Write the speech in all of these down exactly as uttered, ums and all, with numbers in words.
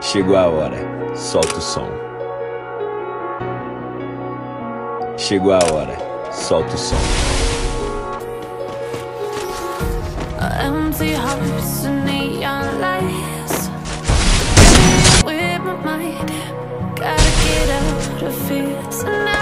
Chegou a hora, solta o som. Chegou a hora, solta o som. Empty hopes and neon lights. With my mind, gotta get out of here tonight.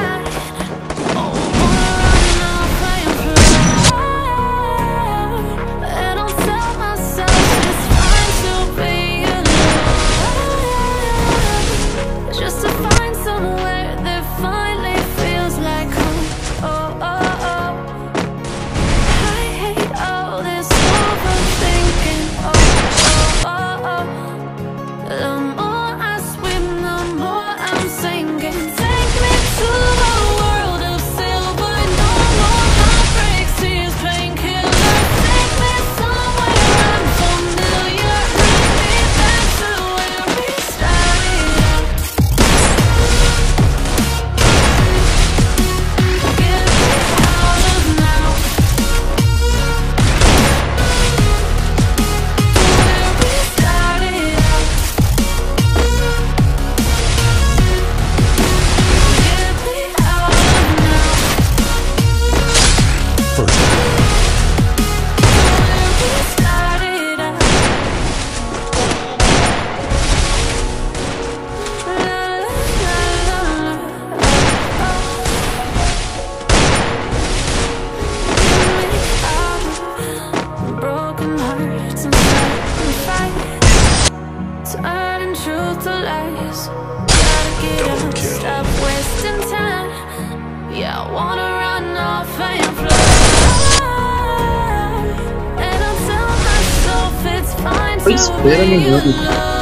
Double kill. Stop wasting time. Yeah, I wanna run off and fly. And I'll tell myself it's fine.